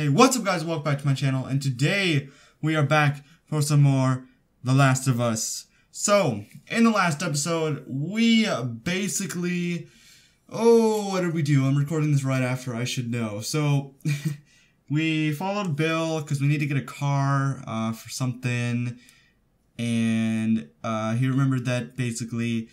Hey, what's up guys, welcome back to my channel, and today we are back for some more The Last of Us. So, in the last episode, we basically... Oh, what did we do? I'm recording this right after, I should know. So, we followed Bill, because we need to get a car for something, and he remembered that basically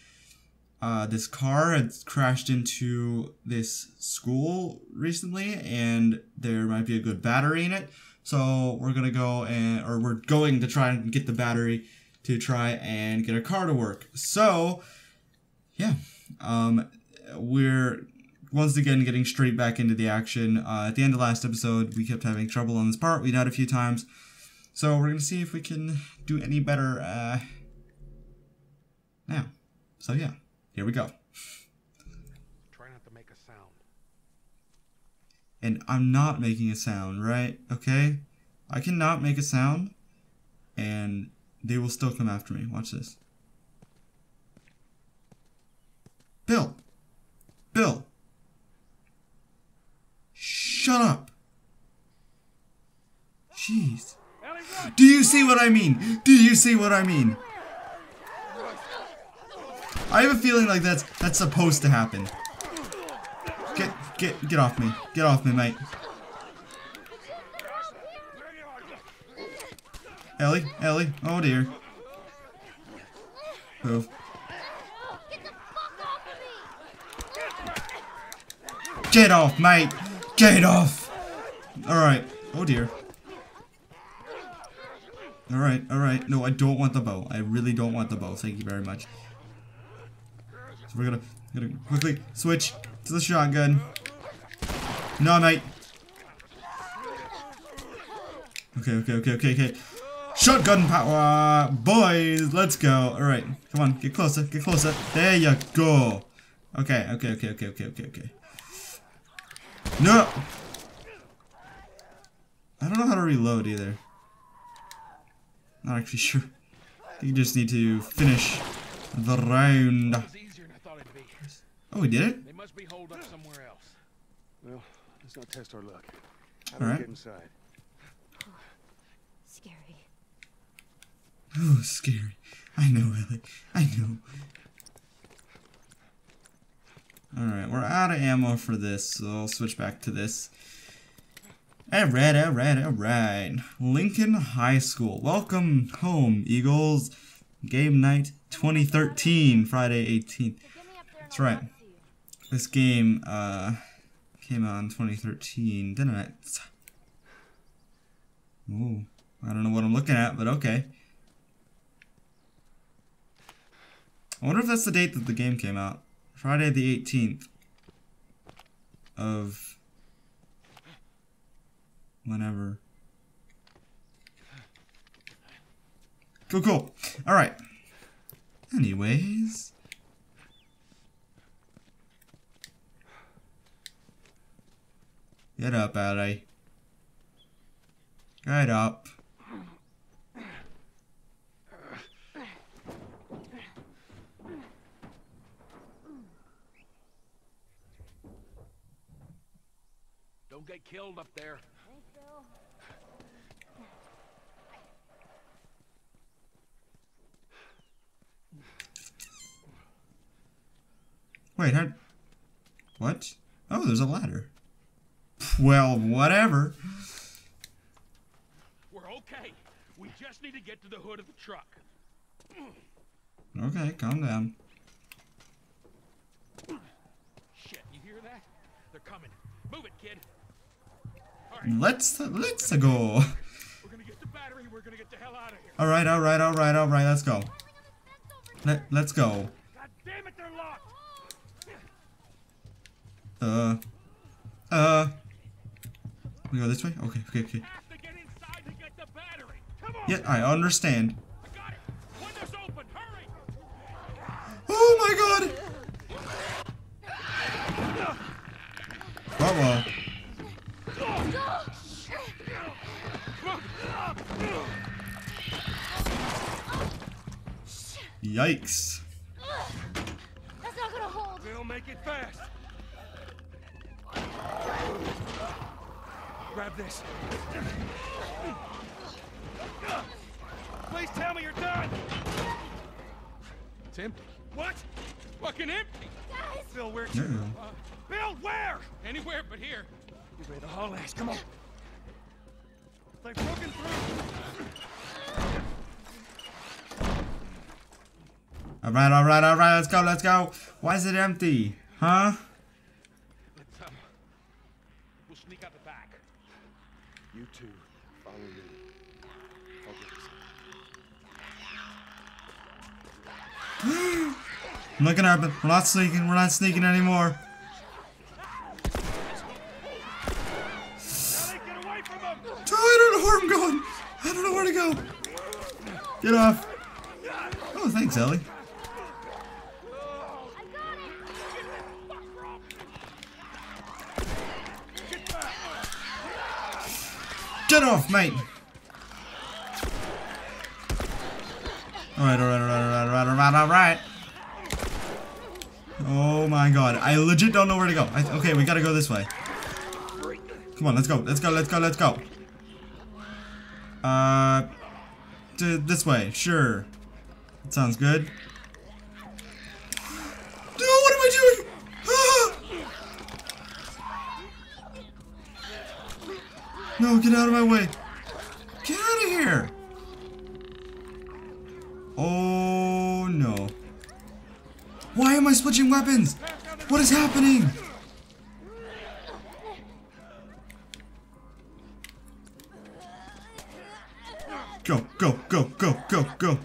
this car had crashed into this school recently, and there might be a good battery in it. So we're gonna go and, or we're going to try and get the battery to try and get a car to work. So, yeah, we're once again getting straight back into the action. At the end of last episode, we kept having trouble on this part. We died a few times, so we're gonna see if we can do any better now. So yeah. Here we go. Try not to make a sound. And I'm not making a sound, right? Okay? I cannot make a sound, and they will still come after me. Watch this. Bill! Bill! Shut up! Jeez. Do you see what I mean? Do you see what I mean? I have a feeling like that's supposed to happen. Get off me. Get off me, mate. Ellie, Ellie, oh dear. Move. Get off, mate! Get off! Alright. Oh dear. Alright, alright. No, I don't want the bow. I really don't want the bow. Thank you very much. So we're gonna quickly switch to the shotgun. No, mate. Okay. Shotgun power, boys. Let's go. All right, come on, get closer, get closer. There you go. Okay. No. I don't know how to reload either. Not actually sure. You just need to finish the round. Oh, we did it? They must be holed up somewhere else. Well, let's not test our luck. How do we get inside? Oh, scary. Oh, scary. I know, Ellie. I know. Alright, we're out of ammo for this, so I'll switch back to this. Alright, alright, alright. Lincoln High School. Welcome home, Eagles. Game night 2013, Friday 18th. That's right. This game came out in 2013, didn't it? Ooh, I don't know what I'm looking at, but okay. I wonder if that's the date that the game came out. Friday the 18th of whenever. Cool, cool. All right. Anyways. Get up, Ellie. Get up. Don't get killed up there. Wait, how... What? Oh, there's a ladder. Well, whatever. We're okay. We just need to get to the hood of the truck. Okay, calm down. Shit, you hear that? They're coming. Move it, kid. All right. Let's go. We're gonna get the battery. We're gonna get the hell out of here. All right, all right, all right, all right. Let's go. Let's go. God damn it, they're locked. We go this way? Okay. Yeah, I understand. Oh my god! Uh-oh. Yikes. That's not gonna hold. We'll make it fast. Grab this. Please tell me you're done! It's empty. What? Fucking empty! Guys! Bill, where to? Bill, where? Anywhere but here. You ready to haul ass, come on. They've broken through. Alright, alright, alright, let's go, let's go. Why is it empty? Huh? Let's, we'll sneak out the back. You two, follow me. Okay. I'm looking at her, but we're not sneaking anymore. I don't know where I'm going. I don't know where to go. Get off. Oh, thanks, Ellie. Get off, mate! Alright, alright, alright, alright, alright, alright, alright. Oh my god, I legit don't know where to go. Okay, we gotta go this way. Come on, let's go, let's go, let's go, let's go. This way, sure. That sounds good. No, what am I doing? No, get out of my way. Get out of here. Oh, no. Why am I switching weapons? What is happening? Go, go, go, go, go, go.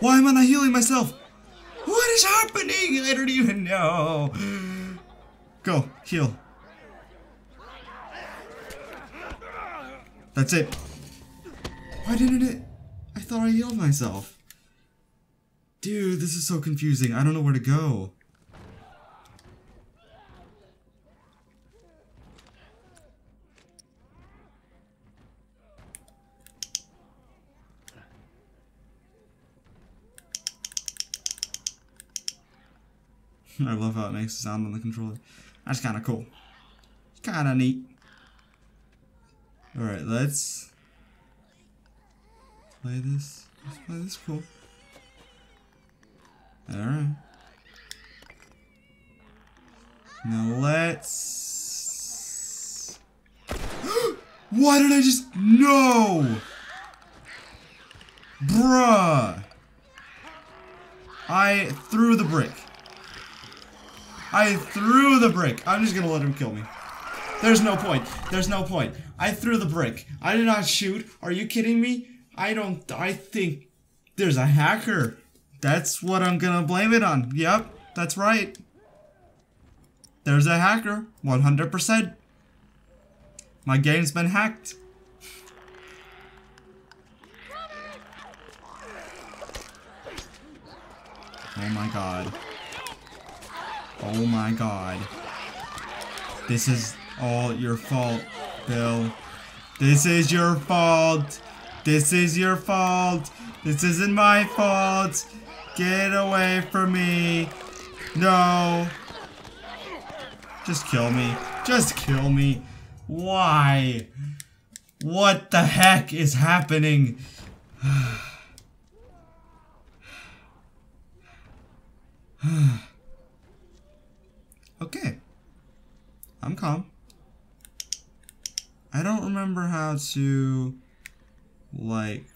Why am I not healing myself? What is happening? I don't even know. Go, heal. That's it. Why didn't it? I thought I healed myself. Dude, this is so confusing. I don't know where to go. I love how it makes the sound on the controller. That's kind of cool. It's kind of neat. Alright, let's play this. Let's play this cool. Alright. Now let's... Why did I just... No! Bruh! I threw the brick. I threw the brick. I'm just gonna let him kill me. There's no point. There's no point. I threw the brick. I did not shoot. Are you kidding me? I think there's a hacker. That's what I'm gonna blame it on. Yep, that's right. There's a hacker. 100%. My game's been hacked. Oh my god. Oh my god. This is all your fault, Bill. This is your fault. This is your fault. This isn't my fault. Get away from me. No. Just kill me. Just kill me. Why? What the heck is happening? Okay. I'm calm. I don't remember how to, like,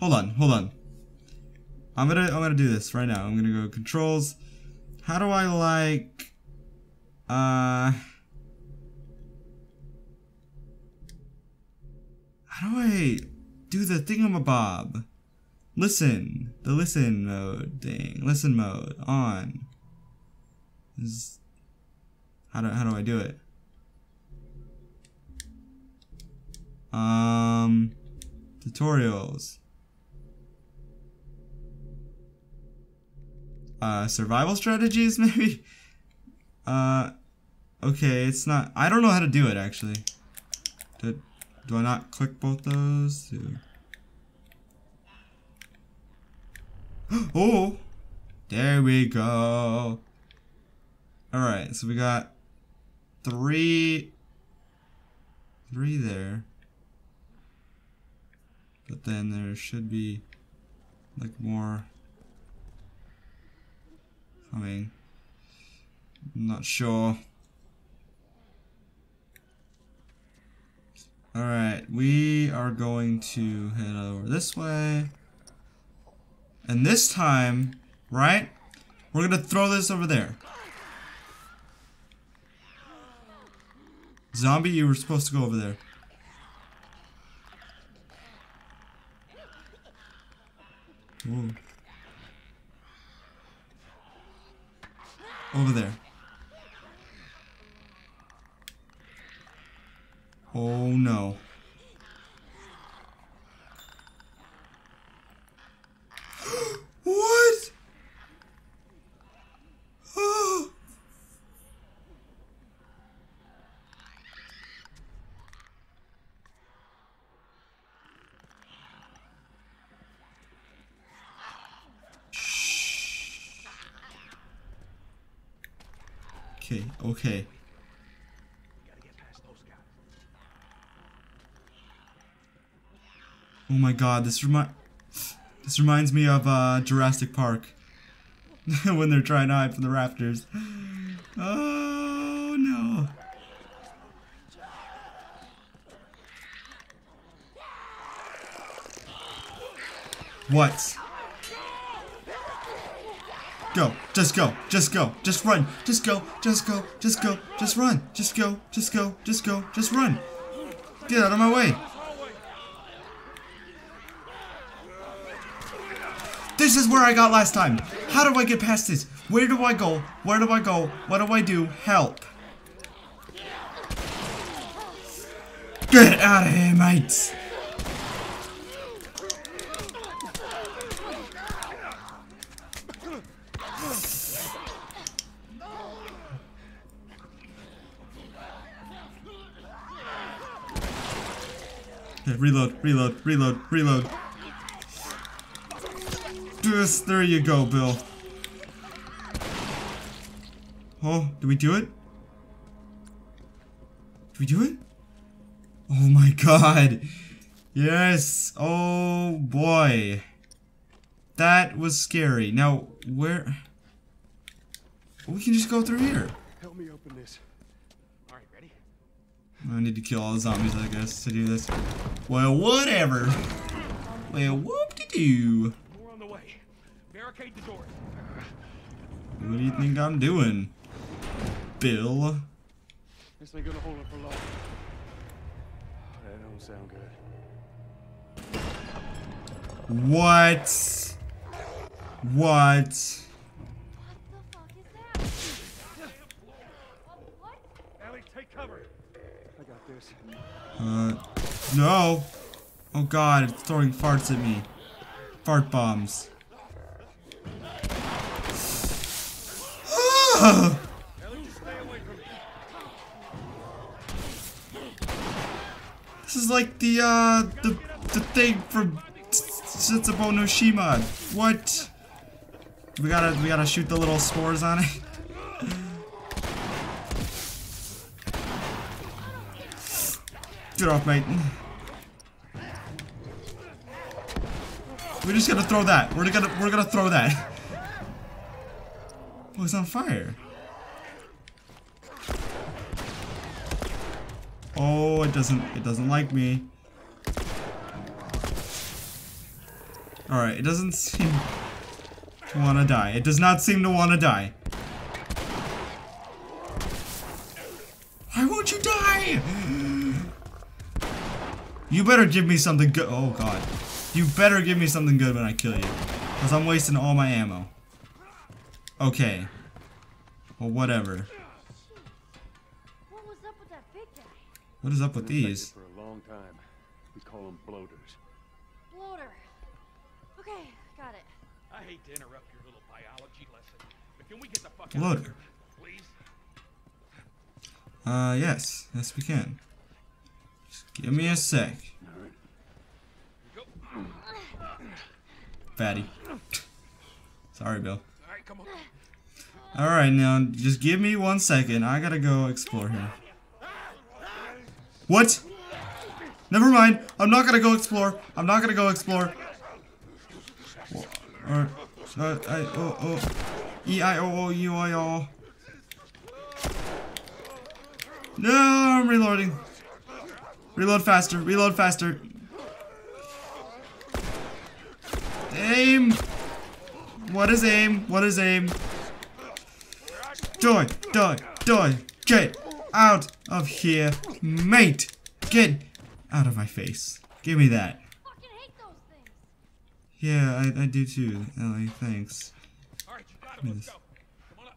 hold on, hold on. I'm gonna do this right now. I'm gonna go controls. How do I, like, how do I do the thingamabob? Listen, the listen mode thing, listen mode on. How do I do it? Tutorials. Survival strategies maybe? Okay, it's not, I don't know how to do it actually. Do I not click both those? Oh! There we go. Alright, so we got three 3 there. But then there should be like more coming. I'm not sure. Alright, we are going to head over this way. And this time, right, we're gonna throw this over there. Zombie, you were supposed to go over there. Ooh. Over there. Oh no. What? Oh. Shh. Okay, okay. Oh my god, this reminds me of Jurassic Park when they're trying to hide from the raptors. Oh no. What? Go, just go, just go, just run, just go, just go, just go, just run, just go, just go, just go, just run. Get out of my way. This is where I got last time. How do I get past this? Where do I go? Where do I go? What do I do? Help. Get out of here, mates. Okay, reload, reload, reload, reload. This. There you go, Bill. Oh, did we do it? Did we do it? Oh my god. Yes. Oh boy. That was scary. Now, where? We can just go through here. Help me open this. All right, ready? I need to kill all the zombies, I guess, to do this. Well, whatever. Well, whoop-de-doo. Barricade the door. What do you think I'm doing, Bill? This ain't gonna hold up for long. That don't sound good. What? What? What the fuck is that? What? Ellie, take cover. I got this. No. Oh god, it's throwing farts at me. Fart bombs. This is like the thing from Tsitsubonoshima. What? We gotta shoot the little spores on it. Get off, mate. We're just gonna throw that. We're gonna throw that. Oh, it's on fire. Oh, it doesn't like me. Alright, it doesn't seem to wanna die. It does not seem to wanna die. Why won't you die? You better give me something good. Oh god. You better give me something good when I kill you. Because I'm wasting all my ammo. Okay. Well, whatever. What was up with that big guy? What is up with these? For a long time, we call them bloaters. Bloater. Okay, got it. I hate to interrupt your little biology lesson, but can we get the fuck out of here, please? Yes, yes we can. Just give me a sec. All right. Go. Fatty. Sorry, Bill. Alright, now just give me 1 second. I gotta go explore here. What? Never mind. I'm not gonna go explore. I'm not gonna go explore. E-I-O-O-U-I-O. No, I'm reloading. Reload faster. Reload faster. Aim. What is aim? What is aim? Die, die, die. Get out of here, mate. Get out of my face. Give me that. I fucking hate those things. Yeah, I do too, Ellie. Thanks. All right, you got him. Let's go. Come on up.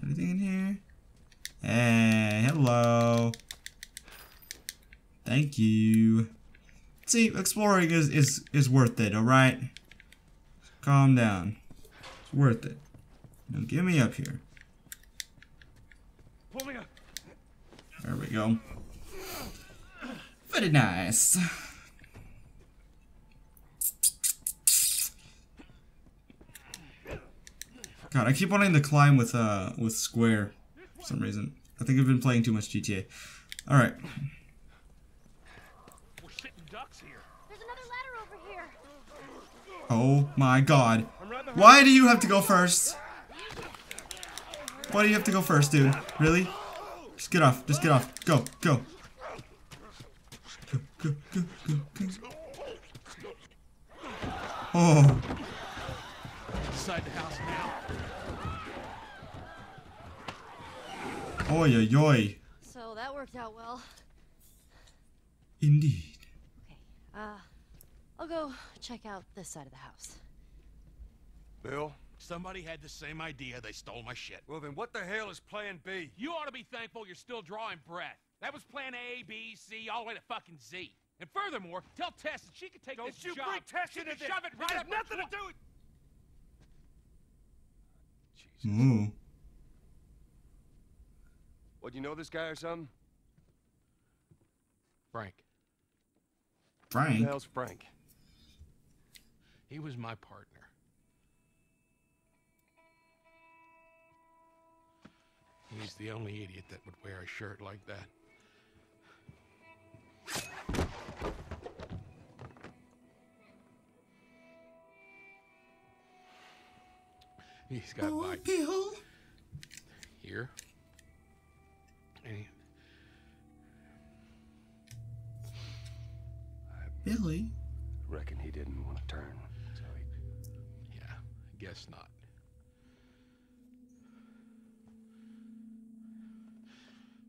Everything in here? Hey, hello. Thank you. See, exploring is worth it, alright? Calm down. It's worth it. Now get me up here. There we go. Very nice. God, I keep wanting to climb with Square for some reason. I think I've been playing too much GTA. Alright. Oh my god. Why do you have to go first? Why do you have to go first, dude? Really? Just get off. Just get off. Go. Go. Go, go, go, go, go. Oh. Inside the house now. Oy, oy, oy. So that worked out well. Indeed. Okay. I'll go check out this side of the house. Bill? Somebody had the same idea. They stole my shit. Well, then what the hell is plan B? You ought to be thankful you're still drawing breath. That was plan A, B, C, all the way to fucking Z. And furthermore, tell Tess that she could take this job. Don't you bring Tess into this. Shove it right up. It has nothing to do with... Jesus. Ooh. What, you know this guy or something? Frank. Frank? Who the hell's Frank? He was my partner. He's the only idiot that would wear a shirt like that. He's got bites here. Billy? Reckon he didn't want to turn. So he... Yeah, guess not.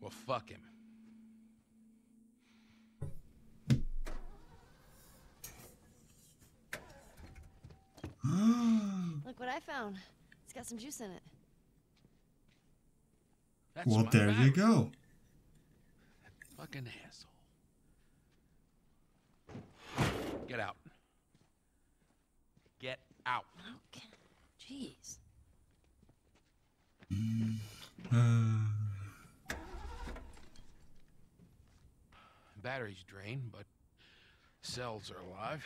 Well, fuck him. Look what I found. It's got some juice in it. That's well, there battery. You go. That fucking asshole. Get out. Get out. Okay. Jeez. Battery's drained, but cells are alive.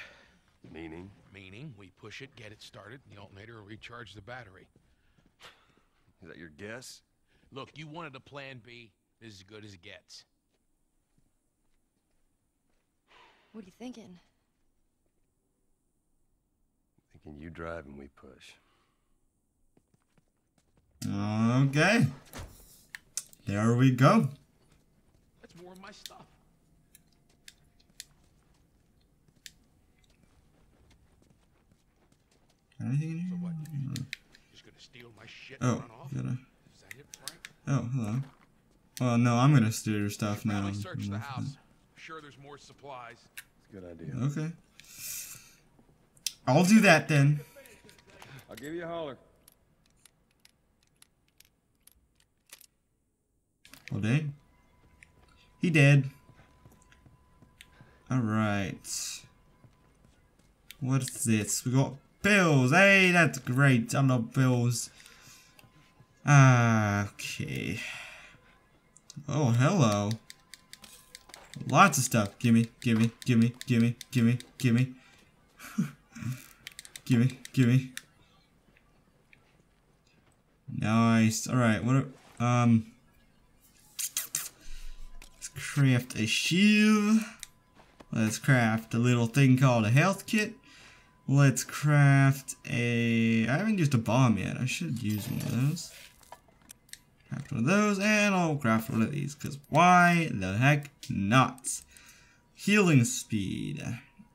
Meaning? Meaning, we push it, get it started, and the alternator will recharge the battery. Is that your guess? Look, you wanted a plan B. This is as good as it gets. What are you thinking? I'm thinking you drive and we push. Okay. There we go. That's more of my stuff. Anything in here? So what? Just gonna steal my shit and run off? Is that it, Frank? Oh, hello. Well, no, I'm gonna steal your stuff now. Search the house. I'm sure there's more supplies. It's a good idea. Okay. I'll do that then. I'll give you a holler. Well, dang. He dead. Alright. What's this? We got bills, hey, that's great. I love bills. Okay. Oh, hello. Lots of stuff. Gimme, gimme, gimme, gimme, gimme, gimme. Gimme, gimme. Nice. Alright, what are, Let's craft a shield. Let's craft a little thing called a health kit. Let's craft a... I haven't used a bomb yet. I should use one of those. Craft one of those, and I'll craft one of these, because why the heck not? Healing speed.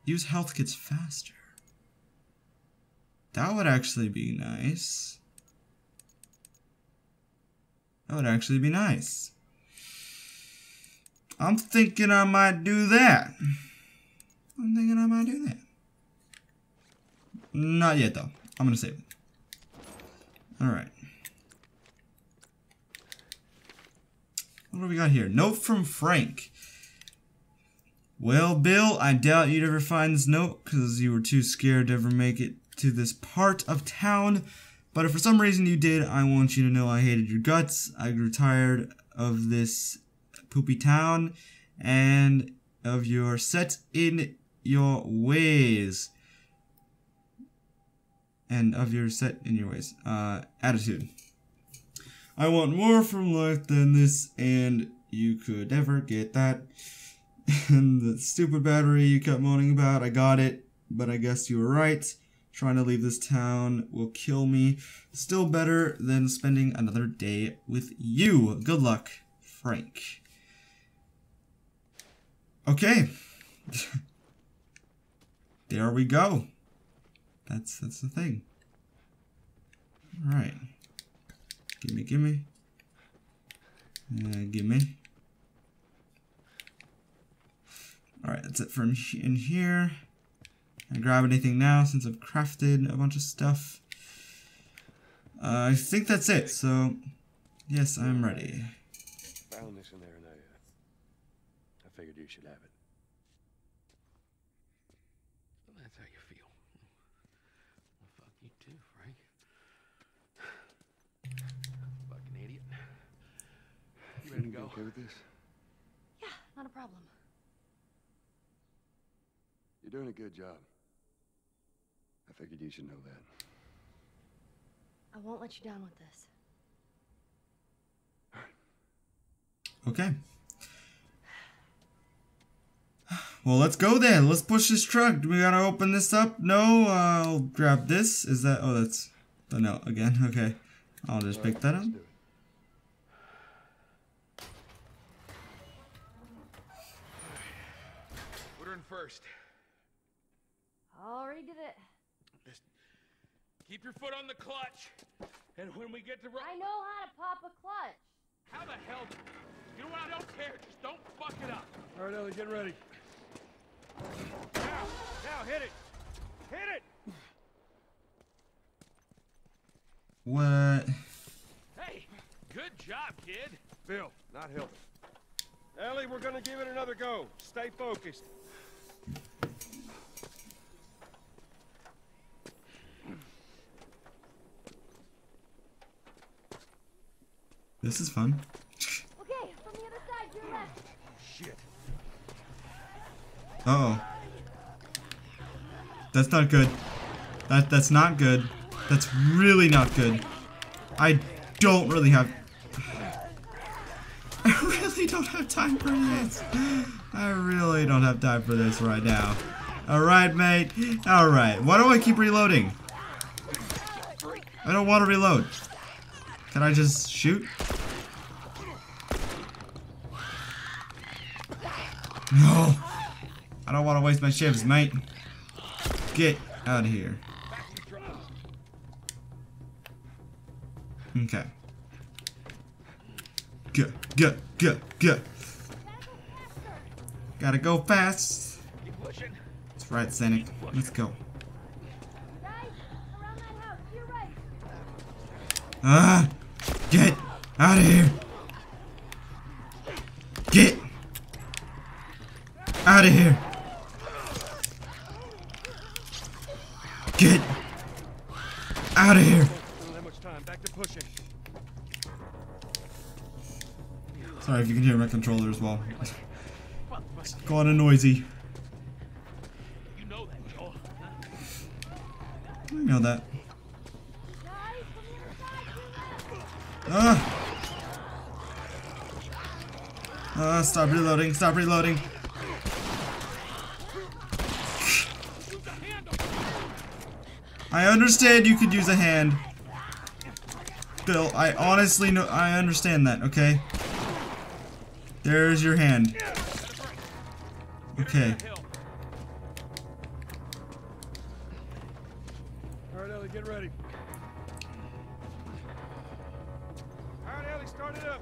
Use health kits faster. That would actually be nice. That would actually be nice. I'm thinking I might do that. I'm thinking I might do that. Not yet though. I'm gonna save it. Alright. What do we got here? Note from Frank. Well, Bill, I doubt you'd ever find this note because you were too scared to ever make it to this part of town. But if for some reason you did, I want you to know I hated your guts. I grew tired of this poopy town and of your set in your ways. And of your set in your ways. Attitude. I want more from life than this, and you could never get that. And the stupid battery you kept moaning about, I got it, but I guess you were right. Trying to leave this town will kill me. Still better than spending another day with you. Good luck, Frank. Okay. There we go. That's the thing. Alright. Gimme, gimme. Gimme. Alright, that's it from in here. Can I grab anything now since I've crafted a bunch of stuff? I think that's it, so... Yes, I'm ready. Found this in there and I figured you should have it. Go. Okay with this? Yeah, not a problem. You're doing a good job. I figured you should know that. I won't let you down with this. Okay. Well, let's go then. Let's push this truck. Do we gotta open this up? No, I'll grab this. Is that... Oh, that's the note again. Okay. I'll just pick that up. First. I'll read it. Just keep your foot on the clutch, and when we get to... I know how to pop a clutch. How the hell... You know what? I don't care. Just don't fuck it up. All right, Ellie, get ready. Now, hit it. Hit it! What? Hey, good job, kid. Bill, not helping. Ellie, we're gonna give it another go. Stay focused. This is fun. Okay, from the other side, to your left. Shit. Uh oh. That's not good. That's not good. That's really not good. I don't really have... I really don't have time for this. I really don't have time for this right now. Alright, mate. Alright. Why do I keep reloading? I don't want to reload. Can I just shoot? No! I don't want to waste my shivs, mate. Get out of here. Okay. Go. Gotta go fast. That's right, Sonic. Let's go. Ah! Get out of here! Get out of here! Get out of here! Sorry if you can hear my controller as well. It's kinda noisy. You know that, Joel. I know that. Stop reloading, stop reloading. I understand you could use a hand. Bill, I honestly know, I understand that, okay? There's your hand. Okay. Alright, Ellie, get ready. Alright, Ellie, start it up.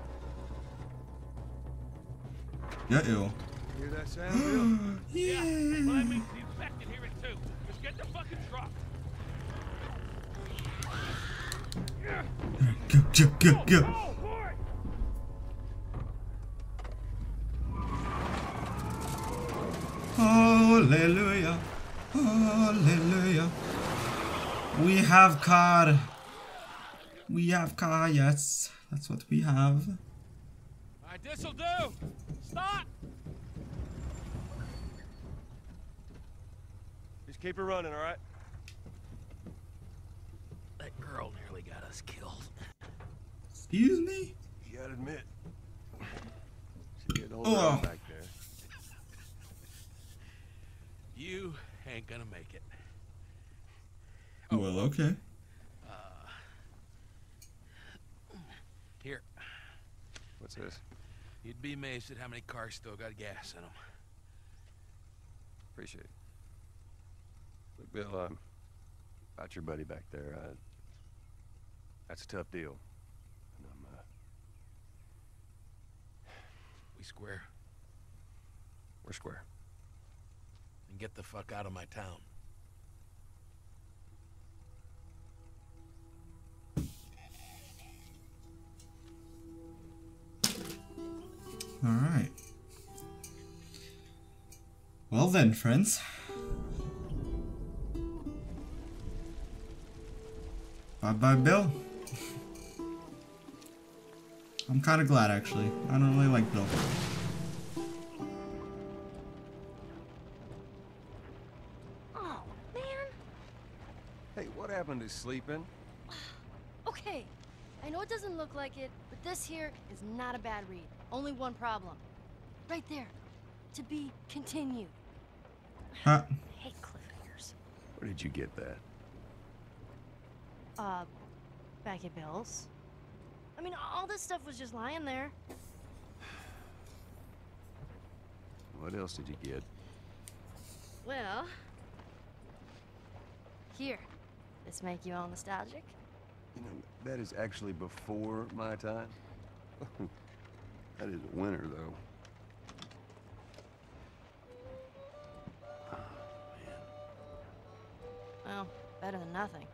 Yeah, ew. Hear that sound? Yeah. Yeah. Let's get the fucking truck. Go. Hallelujah. Hallelujah. We have car. We have car, yes. That's what we have. Alright, this'll do. Stop. Just keep it running, alright? That girl nearly got us killed. Excuse me? You gotta admit. She's getting older back there. You ain't gonna make it. Oh, well, okay. Here. What's this? You'd be amazed at how many cars still got gas in them. Appreciate it. Look, Bill, about your buddy back there, that's a tough deal. And I'm, we square. We're square. And get the fuck out of my town. All right. Well then, friends. Bye-bye, Bill. I'm kind of glad, actually. I don't really like Bill. Oh, man. Hey, what happened to sleeping? Okay. I know it doesn't look like it, but this here is not a bad read. Only one problem. Right there. To be continued. Huh? I hate cliffhangers. Where did you get that? Back at Bill's. I mean, all this stuff was just lying there. What else did you get? Well... Here. This make you all nostalgic? You know, that is actually before my time. That is winter, though. Oh, man. Well, better than nothing.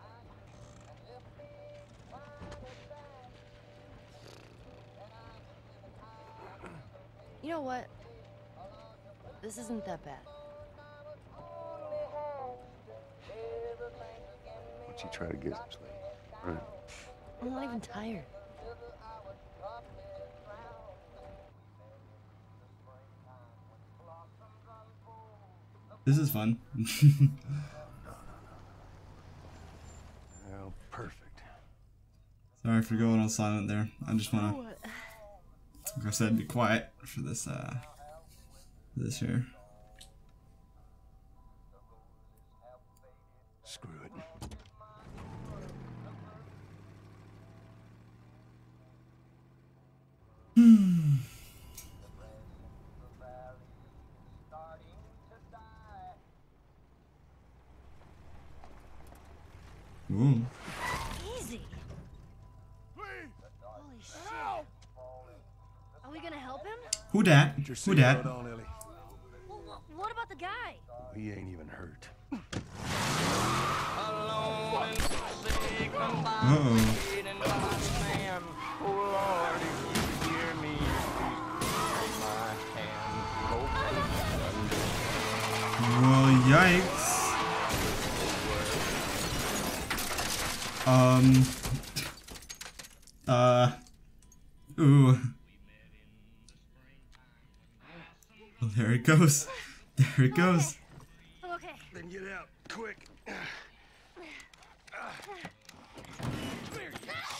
You know what? This isn't that bad. Why don't you try to get some sleep? Right. I'm not even tired. This is fun. No. Oh, perfect. Sorry for going all silent there. I just wanna, like I said, be quiet for this this here. Screw it. Ooh. Easy. Holy shit. Are we gonna help him? Who dat? Who dat? Well, what about the guy? He ain't even hurt. Well, yikes. Ooh. Well, there it goes. There it goes. Okay. Then get out, quick.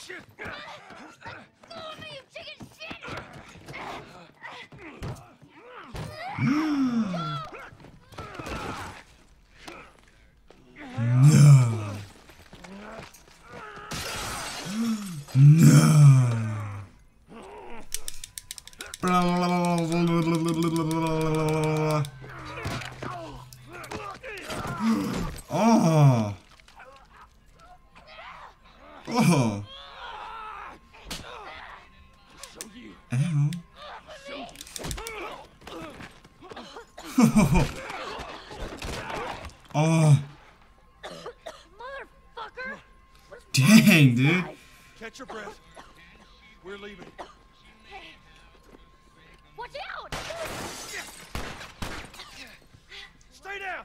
Shit. Go over, you chicken shit. Dang, dude. Catch your breath. We're leaving. Hey. Watch out! Stay down.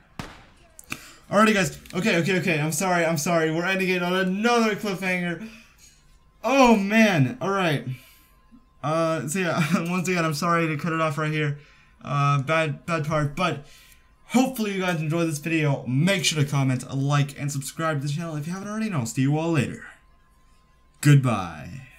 Alrighty, guys. Okay. I'm sorry. We're ending it on another cliffhanger. Oh man. All right. So yeah. Once again, I'm sorry to cut it off right here. Bad part, but hopefully you guys enjoyed this video. Make sure to comment, like, and subscribe to the channel if you haven't already, and I'll see you all later. Goodbye.